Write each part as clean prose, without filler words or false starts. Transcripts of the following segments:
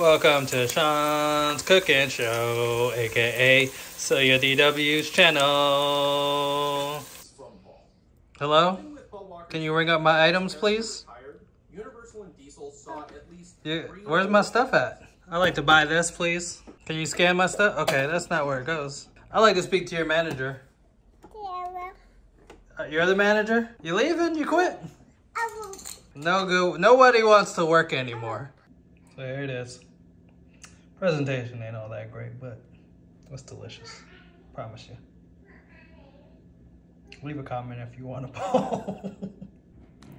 Welcome to Sean's Cooking Show, aka Celia DW's channel. Hello? Can you ring up my items, please? Yeah, where's my stuff at? I'd like to buy this, please. Can you scan my stuff? Okay, that's not where it goes. I'd like to speak to your manager. You're the manager? You leaving? You quit? No good. Nobody wants to work anymore. So here it is. Presentation ain't all that great, but it's delicious. Promise you. Leave a comment if you want a poll. Can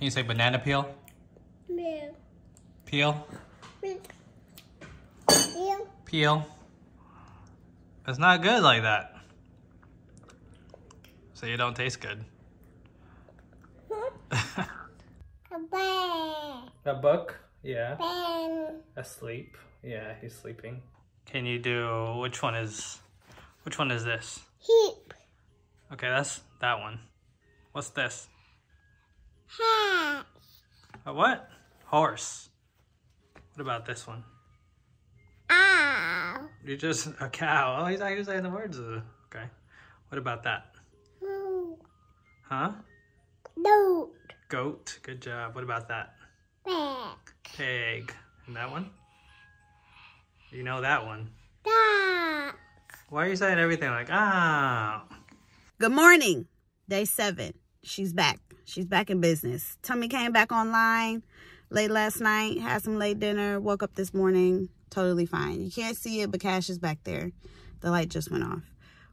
you say banana peel? No. Peel? No. Peel. Peel. It's not good like that. So you don't taste good. Huh? A book. A book? Yeah. Ben. Asleep. Yeah, he's sleeping. Can you do which one is this? Heap. Okay, that's that one. What's this? Hat. A what? Horse. What about this one? Ow. You're just a cow. Oh, he's not even saying the words. Okay. What about that? No. Huh? No. Goat. Good job. What about that? Pig. Pig. And that one? You know that one. Duck. Why are you saying everything like, ah? Good morning. Day 7. She's back. She's back in business. Tummy came back online late last night. Had some late dinner. Woke up this morning. Totally fine. You can't see it, but Cash is back there. The light just went off.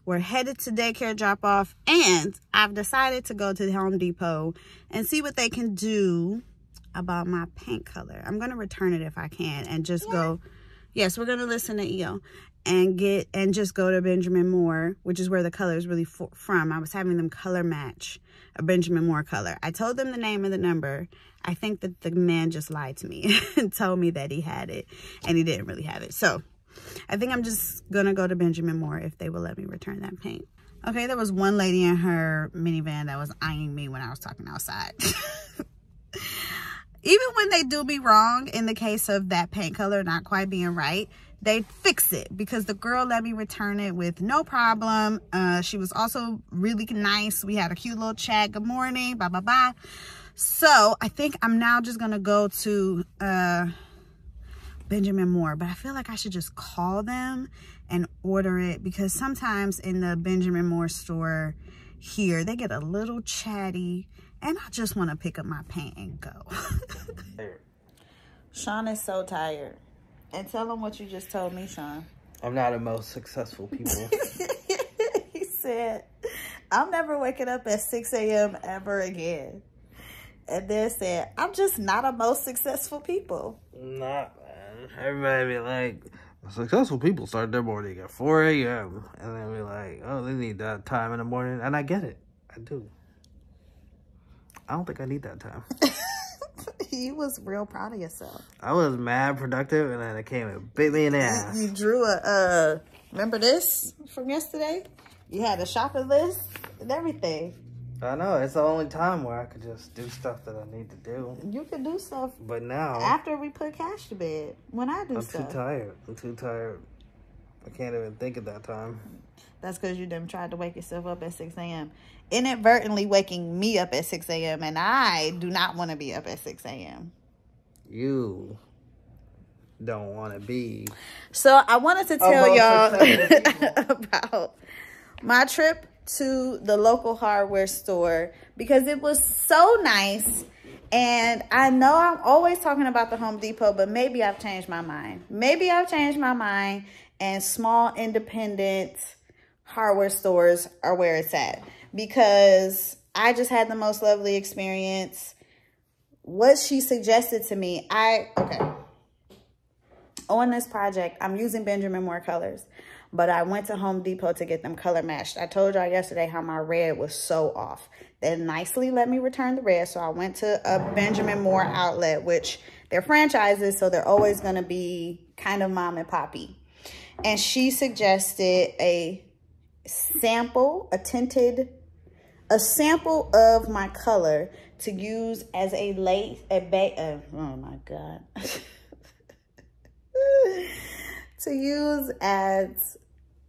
We're headed to daycare drop-off, and I've decided to go to the Home Depot and see what they can do about my paint color. I'm going to return it if I can and just go. Yes, we're going to listen to EO and just go to Benjamin Moore, which is where the color is really from. I was having them color match a Benjamin Moore color. I told them the name and the number. I think that the man just lied to me and told me that he had it, and he didn't really have it. So I think I'm just going to go to Benjamin Moore if they will let me return that paint. Okay, there was one lady in her minivan that was eyeing me when I was talking outside. Even when they do me wrong, in the case of that paint color not quite being right, they fix it because the girl let me return it with no problem. She was also really nice. We had a cute little chat. Good morning. Bye, bye, bye. So I think I'm now just going to go to... Benjamin Moore, but I feel like I should just call them and order it because sometimes in the Benjamin Moore store here, they get a little chatty and I just want to pick up my paint and go. Sean is so tired. And tell him what you just told me, Sean. I'm not the most successful people. He said, I'm never waking up at 6 a.m. ever again. And then said, I'm just not the most successful people. Not. Everybody be like, successful people start their morning at 4 a.m. And then be like, oh, they need that time in the morning. And I get it. I do. I don't think I need that time. You was real proud of yourself. I was mad productive and then it came and bit me in the ass. You drew a, remember this from yesterday? You had a shopping list and everything. I know, it's the only time where I could just do stuff that I need to do. You can do stuff. But now... After we put Cash to bed, when I do stuff. I'm too tired. I'm too tired. I can't even think at that time. That's because you done tried to wake yourself up at 6 a.m. Inadvertently waking me up at 6 a.m. And I do not want to be up at 6 a.m. You don't want to be. So I wanted to tell y'all about my trip to the local hardware store because it was so nice. And I know I'm always talking about the Home Depot, but maybe I've changed my mind. Maybe I've changed my mind and small independent hardware stores are where it's at because I just had the most lovely experience. What she suggested to me, okay. On this project, I'm using Benjamin Moore colors. But I went to Home Depot to get them color matched. I told y'all yesterday how my red was so off. They nicely let me return the red. So I went to a Benjamin Moore outlet, which they're franchises, so they're always going to be kind of mom and poppy. And she suggested a sample of my color to use as a base. Oh my God. to use as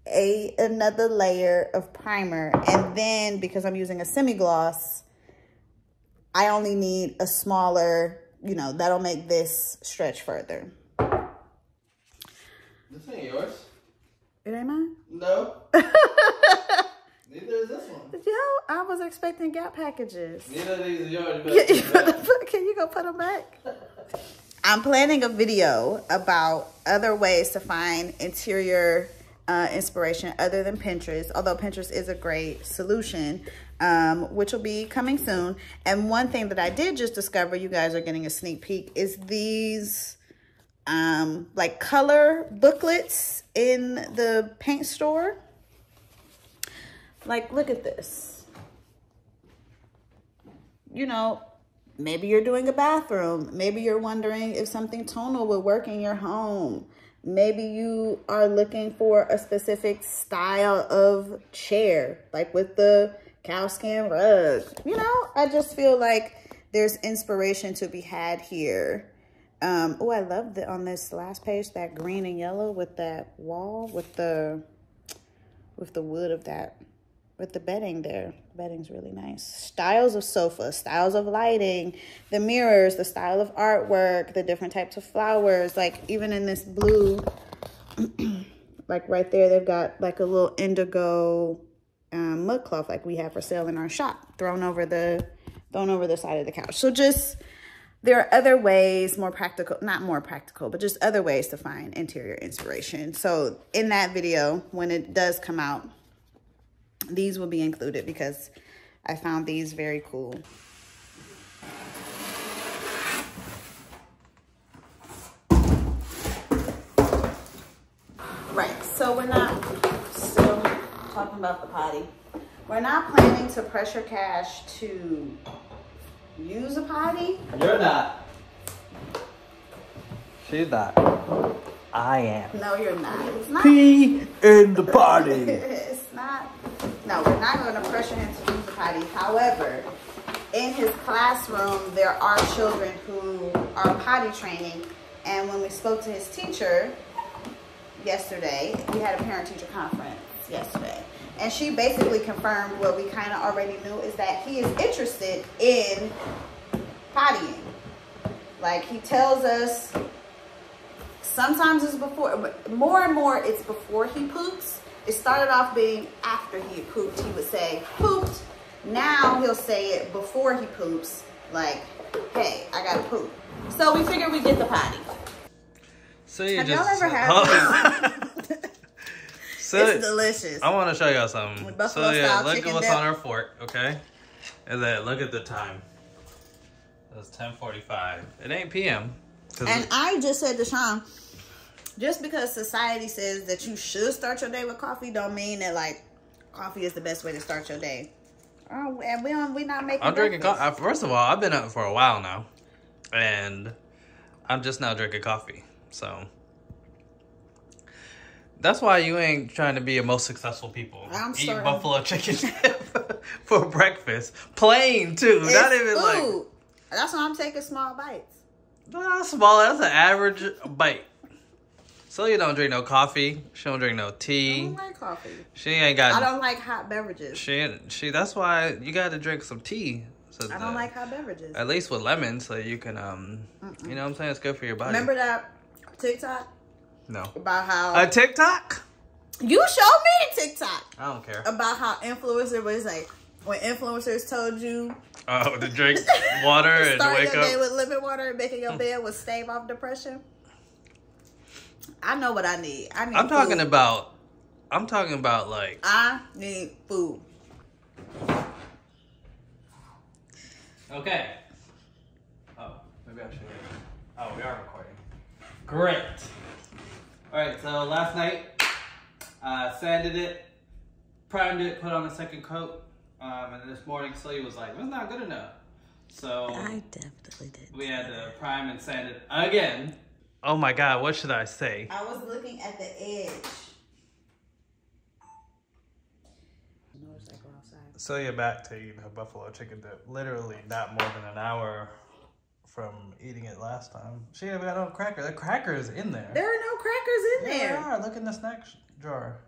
another layer of primer. And then because I'm using a semi-gloss, I only need a smaller, you know, that'll make this stretch further. This ain't yours. It ain't mine? No. Neither is this one. Yo, I was expecting Gap packages. Neither of these are yours. Can you go put them back? I'm planning a video about other ways to find interior inspiration other than Pinterest, although Pinterest is a great solution, which will be coming soon. And one thing that I did just discover, you guys are getting a sneak peek, is these like color booklets in the paint store. Like, look at this. You know, maybe you're doing a bathroom. Maybe you're wondering if something tonal would work in your home. Maybe you are looking for a specific style of chair, like with the cowskin rug. You know, I just feel like there's inspiration to be had here. Oh, I love that on this last page, that green and yellow with that wall, with the wood of that, with the bedding there. The bedding's really nice. Styles of sofa, styles of lighting, the mirrors, the style of artwork, the different types of flowers. Like even in this blue, like right there, they've got like a little indigo mud cloth like we have for sale in our shop, thrown over the side of the couch. So just, there are other ways, more practical, not more practical, but just other ways to find interior inspiration. So in that video, when it does come out, these will be included because I found these very cool. Right, so we're not still talking about the potty. We're not planning to pressure Cash to use a potty? You're not. She's not. I am. No, you're not. It's not. Pee in the potty. It's not. No, we're not going to pressure him to use the potty. However, in his classroom, there are children who are potty training. And when we spoke to his teacher yesterday, we had a parent-teacher conference yesterday. And she basically confirmed what we kind of already knew, is that he is interested in pottying. Like, he tells us, sometimes it's before, but more and more it's before he poops. It started off being after he pooped, he would say, pooped. Now he'll say it before he poops, like, hey, I gotta poop. So we figured we'd get the potty. So have y'all ever had this? So it's delicious. I want to show y'all something. So yeah, look at what's on our fork, okay? And then look at the time. It's 10:45. It ain't p.m. And I just said to Sean, just because society says that you should start your day with coffee, don't mean that like coffee is the best way to start your day. Oh, and we not making. I'm drinking coffee. First of all, I've been up for a while now, and I'm just now drinking coffee. So. That's why you ain't trying to be a most successful people. I'm eating certain. Buffalo chicken for breakfast. Plain, too. It's not even food. Like... That's why I'm taking small bites. Not small. That's an average bite. Celia don't drink no coffee. She don't drink no tea. I don't like coffee. She ain't got... I don't like hot beverages. She. That's why you got to drink some tea. So I don't like hot beverages. At least with lemon, so you can... You know what I'm saying? It's good for your body. Remember that TikTok? No. About how... A TikTok? You showed me a TikTok. I don't care. About how influencer was like, when influencers told you... Oh, to drink water and wake up. Starting your day with lemon water and making your bed would stave off depression. I know what I need. I need I'm talking about like... I need food. Okay. Oh, maybe I should... Oh, we are recording. Great. All right, so last night, sanded it, primed it, put on a second coat, and this morning Celia was like, "It's not good enough." So I definitely did. We had to prime and sand it again. Oh my God, what should I say? I was looking at the edge. Celia back to eating her buffalo chicken dip. Literally not more than an hour from eating it last time. She ain't got no cracker. The cracker is in there. There are no crackers in there. There are. Look in the snack jar.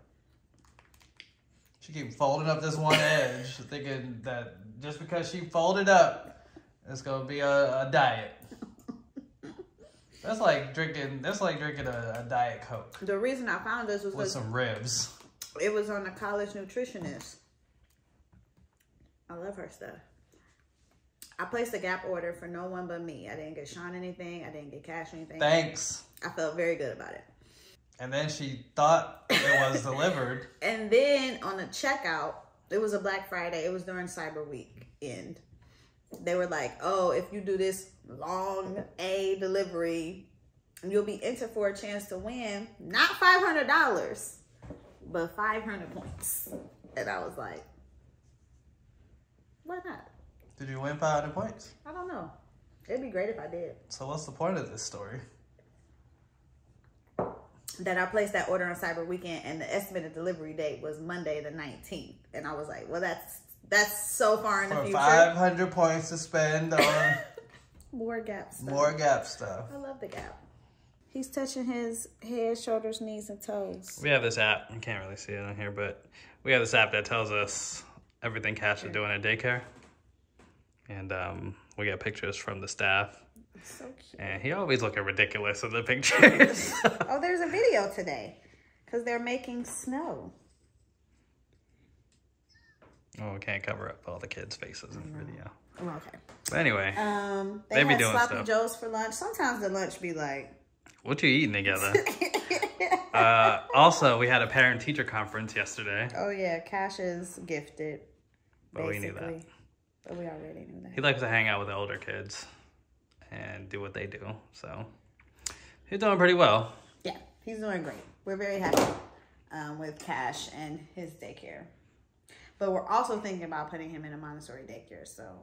She keeps folding up this one edge, thinking that just because she folded up, it's gonna be a diet. That's like drinking. That's like drinking a Diet Coke. The reason I found this was with some ribs. It was on a college nutritionist. I love her stuff. I placed a Gap order for no one but me. I didn't get Sean anything. I didn't get Cash anything. Thanks. I felt very good about it. And then she thought it was delivered. And then on the checkout, it was a Black Friday. It was during Cyber Weekend. They were like, oh, if you do this long A delivery, you'll be entered for a chance to win. Not $500, but 500 points. And I was like, why not? Did you win 500 points? I don't know. It'd be great if I did. So what's the point of this story? That I placed that order on Cyber Weekend and the estimated delivery date was Monday the 19th. And I was like, well, that's so far in the future. 500 points to spend on more Gap stuff. More Gap stuff. I love the Gap. He's touching his head, shoulders, knees, and toes. We have this app. You can't really see it on here, but we have this app that tells us everything Cash is doing at daycare. And we got pictures from the staff. It's so cute. And he always looking ridiculous in the pictures. Oh, there's a video today because they're making snow. Oh, we can't cover up all the kids' faces in the video. Oh, okay. But anyway, they be doing sloppy joes for lunch. Sometimes the lunch be like, what you eating together? Also, we had a parent-teacher conference yesterday. Oh, yeah. Cash is gifted. But basically. We knew that. But we already knew that. He likes to hang out with the older kids and do what they do. So he's doing pretty well. Yeah, he's doing great. We're very happy with Cash and his daycare. But we're also thinking about putting him in a Montessori daycare. So